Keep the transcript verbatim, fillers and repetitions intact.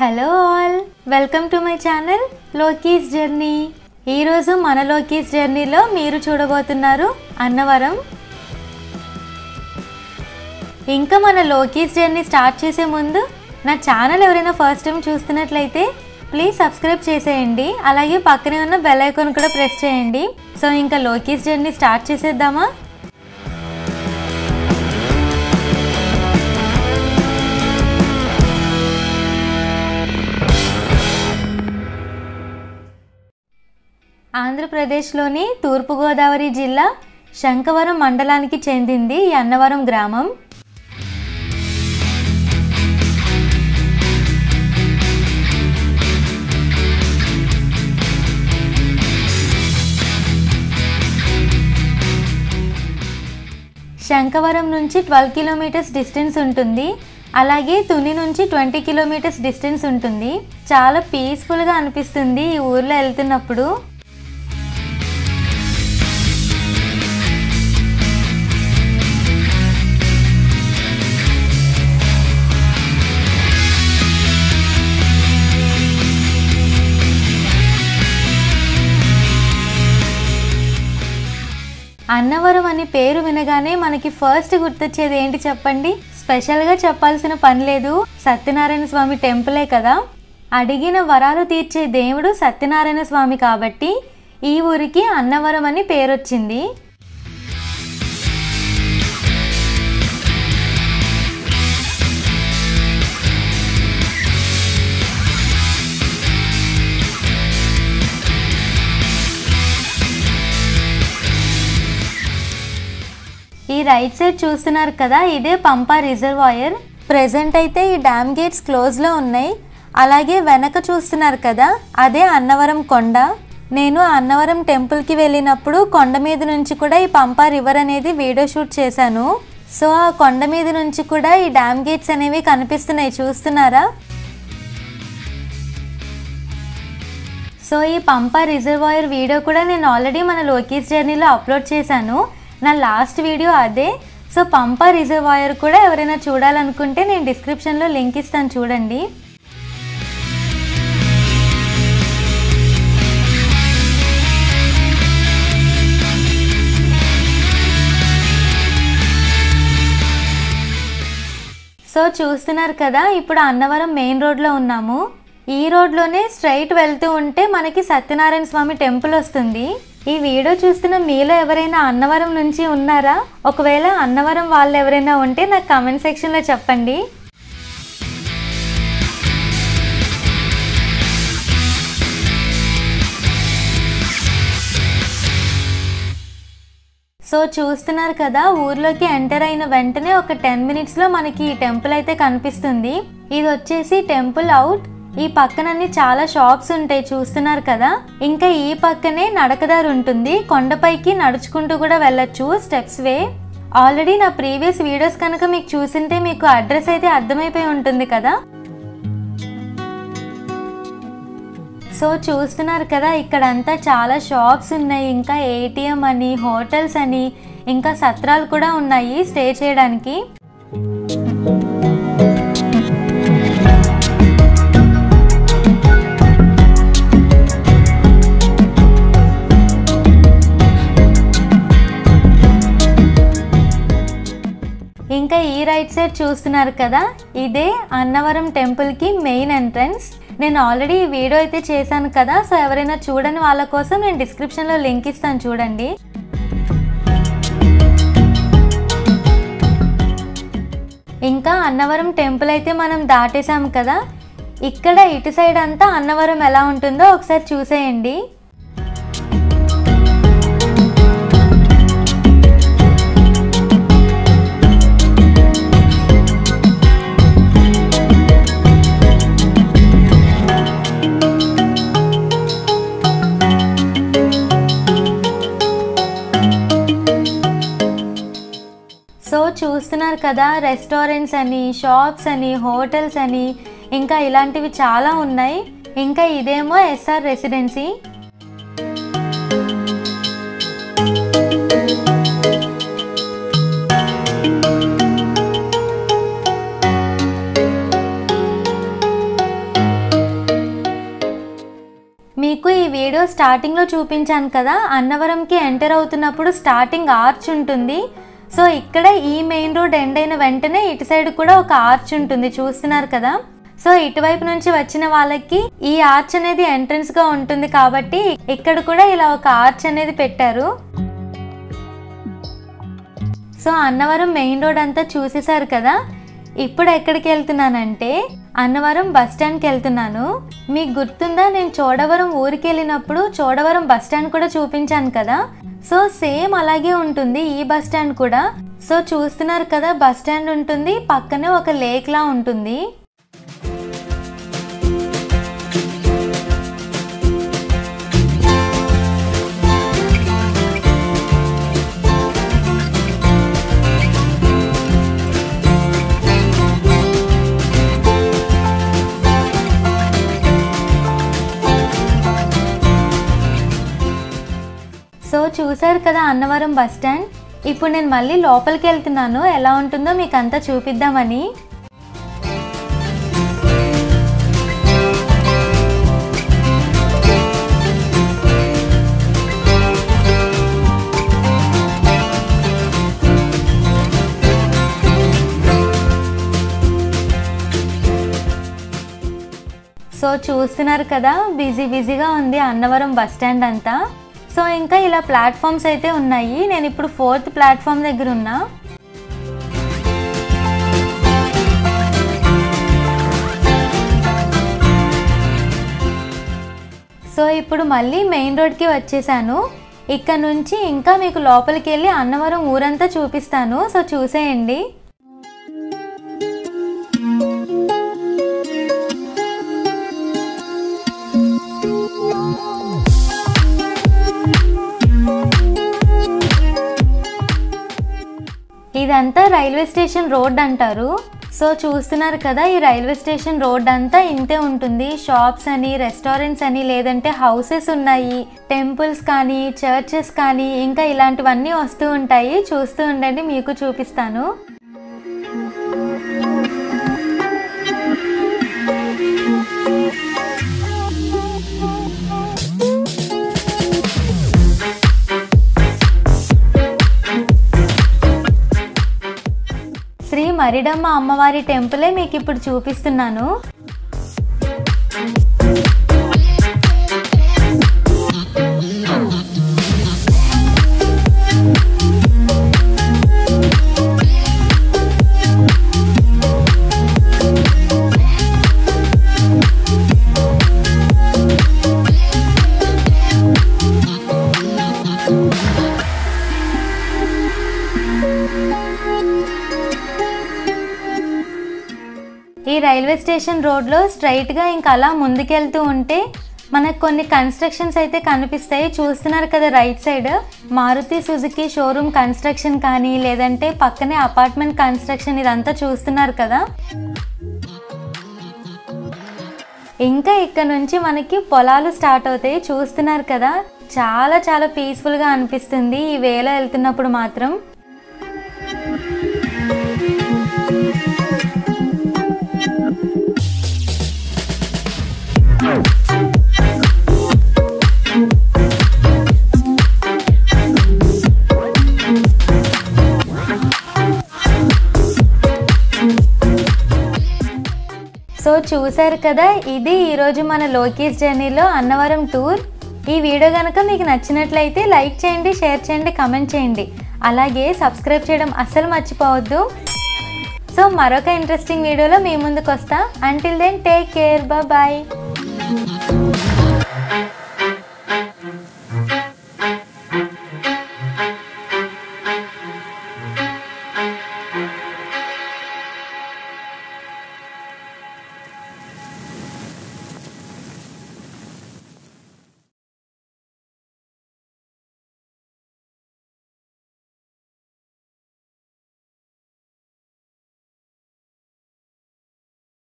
Hello all, welcome to my channel Loki's journey. ఈ రోజు మన లోకీస్ జర్నీలో మీరు చూడబోతున్నారు అన్నవరం. ఇంకా మన లోకీస్ జర్నీ స్టార్ట్ చేసే ముందు నా ఛానల్ ఎవరైనా ఫస్ట్ టైం చూస్తున్నట్లయితే ప్లీజ్ సబ్స్క్రైబ్ చేసేయండి, అలాగే పక్కనే ఉన్న బెల్ ఐకాన్ కూడా ప్రెస్ చేయండి. సో ఇంకా లోకీస్ జర్నీ స్టార్ట్ చేసేద్దామా? ఆంధ్రప్రదేశ్లోని తూర్పుగోదావరి జిల్లా శంఖవరం మండలానికి చెందింది ఈ అన్నవరం గ్రామం. శంఖవరం నుంచి ట్వెల్వ్ కిలోమీటర్స్ డిస్టెన్స్ ఉంటుంది, అలాగే తుని నుంచి ట్వంటీ కిలోమీటర్స్ డిస్టెన్స్ ఉంటుంది. చాలా పీస్ఫుల్గా అనిపిస్తుంది ఈ ఊర్లో వెళ్తున్నప్పుడు. అన్నవరం అనే పేరు వినగానే మనకి ఫస్ట్ గుర్తొచ్చేది ఏంటి చెప్పండి? స్పెషల్గా చెప్పాల్సిన పని లేదు, సత్యనారాయణ స్వామి టెంపులే కదా. అడిగిన వరాలు తీర్చే దేవుడు సత్యనారాయణ స్వామి కాబట్టి ఈ ఊరికి అన్నవరం అని పేరు వచ్చింది. ఈ రైట్ సైడ్ చూస్తున్నారు కదా, ఇదే పంపా రిజర్వాయర్. ప్రెజెంట్ అయితే ఈ డ్యామ్ గేట్స్ క్లోజ్లో ఉన్నాయి. అలాగే వెనక చూస్తున్నారు కదా, అదే అన్నవరం కొండ. నేను అన్నవరం టెంపుల్కి వెళ్ళినప్పుడు కొండ మీద నుంచి కూడా ఈ పంపా రివర్ అనేది వీడియో షూట్ చేశాను. సో ఆ కొండ మీద నుంచి కూడా ఈ డ్యామ్ గేట్స్ అనేవి కనిపిస్తున్నాయి, చూస్తున్నారా? సో ఈ పంపా రిజర్వాయర్ వీడియో కూడా నేను ఆల్రెడీ మన లోకీస్ జర్నీలో అప్లోడ్ చేశాను, నా లాస్ట్ వీడియో అదే. సో పంపా రిజర్వాయర్ కూడా ఎవరైనా చూడాలనుకుంటే నేను డిస్క్రిప్షన్లో లింక్ ఇస్తాను, చూడండి. సో చూస్తున్నారు కదా, ఇప్పుడు అన్నవరం మెయిన్ రోడ్లో ఉన్నాము. ఈ రోడ్లోనే స్ట్రైట్ వెళ్తూ ఉంటే మనకి సత్యనారాయణ స్వామి టెంపుల్ వస్తుంది. ఈ వీడియో చూస్తున్న మీలో ఎవరైనా అన్నవరం నుంచి ఉన్నారా? ఒకవేళ అన్నవరం వాళ్ళు ఎవరైనా ఉంటే నాకు కామెంట్ సెక్షన్లో చెప్పండి. సో చూస్తున్నారు కదా, ఊర్లోకి ఎంటర్ అయిన వెంటనే ఒక టెన్ మినిట్స్లో మనకి ఈ టెంపుల్ అయితే కనిపిస్తుంది. ఇది వచ్చేసి టెంపుల్ అవుట్. ఈ పక్కనన్నీ చాలా షాప్స్ ఉంటాయి, చూస్తున్నారు కదా. ఇంకా ఈ పక్కనే నడకదారు ఉంటుంది, కొండపైకి నడుచుకుంటూ కూడా వెళ్ళొచ్చు, స్టెప్స్ వే. ఆల్రెడీ నా ప్రీవియస్ వీడియోస్ కనుక మీకు చూసింటే మీకు అడ్రస్ అయితే అర్థమైపోయి ఉంటుంది కదా. సో చూస్తున్నారు కదా, ఇక్కడంతా చాలా షాప్స్ ఉన్నాయి. ఇంకా ఏటీఎం అని, హోటల్స్ అని, ఇంకా సత్రాలు కూడా ఉన్నాయి స్టే చేయడానికి. ఇంకా ఈ రైట్ సైడ్ చూస్తున్నారు కదా, ఇదే అన్నవరం టెంపుల్కి మెయిన్ ఎంట్రన్స్. నేను ఆల్రెడీ ఈ వీడియో అయితే చేశాను కదా, సో ఎవరైనా చూడని వాళ్ళ కోసం నేను డిస్క్రిప్షన్లో లింక్ ఇస్తాను, చూడండి. ఇంకా అన్నవరం టెంపుల్ అయితే మనం దాటేసాము కదా, ఇక్కడ ఇటు సైడ్ అంతా అన్నవరం ఎలా ఉంటుందో ఒకసారి చూసేయండి. చూస్తున్నారు కదా, రెస్టారెంట్స్ అని, షాప్స్ అని, హోటల్స్ అని, ఇంకా ఇలాంటివి చాలా ఉన్నాయి. ఇంకా ఇదేమో ఎస్ఆర్ రెసిడెన్సీ. మీకు ఈ వీడియో స్టార్టింగ్ లో చూపించాను కదా, అన్నవరం కి ఎంటర్ అవుతున్నప్పుడు స్టార్టింగ్ ఆర్చ్ ఉంటుంది. సో ఇక్కడ ఈ మెయిన్ రోడ్ ఎండ్ అయిన వెంటనే ఇటు సైడ్ కూడా ఒక ఆర్చ్ ఉంటుంది, చూస్తున్నారు కదా. సో ఇటువైపు నుంచి వచ్చిన వాళ్ళకి ఈ ఆర్చ్ అనేది ఎంట్రన్స్ గా ఉంటుంది కాబట్టి ఇక్కడ కూడా ఇలా ఒక ఆర్చ్ అనేది పెట్టారు. సో అన్నవరం మెయిన్ రోడ్ అంతా చూసేశారు కదా. ఇప్పుడు ఎక్కడికి వెళ్తున్నానంటే అన్నవరం బస్ స్టాండ్కి వెళ్తున్నాను. మీకు గుర్తుందా, నేను చోడవరం ఊరికి వెళ్ళినప్పుడు చోడవరం బస్ స్టాండ్ కూడా చూపించాను కదా. సో సేమ్ అలాగే ఉంటుంది ఈ బస్ స్టాండ్ కూడా. సో చూస్తున్నారు కదా, బస్ స్టాండ్ ఉంటుంది, పక్కనే ఒక లేక్ లా ఉంటుంది. సో చూసారు కదా అన్నవరం బస్ స్టాండ్. ఇప్పుడు నేను మళ్ళీ లోపలికి వెళ్తున్నాను, ఎలా ఉంటుందో మీకు అంతా చూపిద్దామని. సో చూస్తున్నారు కదా, బిజీ బిజీగా ఉంది అన్నవరం బస్ స్టాండ్ అంతా. సో ఇంకా ఇలా ప్లాట్ఫామ్స్ అయితే ఉన్నాయి. నేను ఇప్పుడు ఫోర్త్ ప్లాట్ఫామ్ దగ్గర ఉన్నా. సో ఇప్పుడు మళ్ళీ మెయిన్ రోడ్కి వచ్చేసాను. ఇక్కడ నుంచి ఇంకా మీకు లోపలికి వెళ్ళి అన్నవరం ఊరంతా చూపిస్తాను, సో చూసేయండి. ఇదంతా రైల్వే స్టేషన్ రోడ్ అంటారు. సో చూస్తున్నారు కదా, ఈ రైల్వే స్టేషన్ రోడ్ అంతా ఇంతే ఉంటుంది. షాప్స్ అని, రెస్టారెంట్స్ అని, లేదంటే హౌసెస్ ఉన్నాయి, టెంపుల్స్ కానీ, చర్చెస్ కానీ, ఇంకా ఇలాంటివన్నీ వస్తూ ఉంటాయి. చూస్తూ ఉండండి, మీకు చూపిస్తాను. మరిడమ్మ అమ్మవారి టెంపులే మీకు ఇప్పుడు చూపిస్తున్నాను. ఈ రైల్వే స్టేషన్ రోడ్లో స్ట్రైట్గా ఇంకా అలా ముందుకెళ్తూ ఉంటే మనకు కొన్ని కన్స్ట్రక్షన్స్ అయితే కనిపిస్తాయి. చూస్తున్నారు కదా, right side Maruti Suzuki showroom construction కానీ, లేదంటే పక్కనే అపార్ట్మెంట్ కన్స్ట్రక్షన్, ఇదంతా చూస్తున్నారు కదా. ఇంకా ఇక్కడ నుంచి మనకి పొలాలు స్టార్ట్ అవుతాయి, చూస్తున్నారు కదా. చాలా చాలా పీస్ఫుల్గా అనిపిస్తుంది ఈ వేళ వెళ్తున్నప్పుడు మాత్రం. సో చూసారు కదా, ఇది ఈరోజు మన లోకేష్ జర్నీలో అన్నవరం టూర్. ఈ వీడియో కనుక మీకు నచ్చినట్లయితే లైక్ చేయండి, షేర్ చేయండి, కమెంట్ చేయండి. అలాగే సబ్స్క్రైబ్ చేయడం అస్సలు మర్చిపోవద్దు. సో మరొక ఇంట్రెస్టింగ్ వీడియోలో మీ ముందుకు వస్తా. Until then, take care, bye.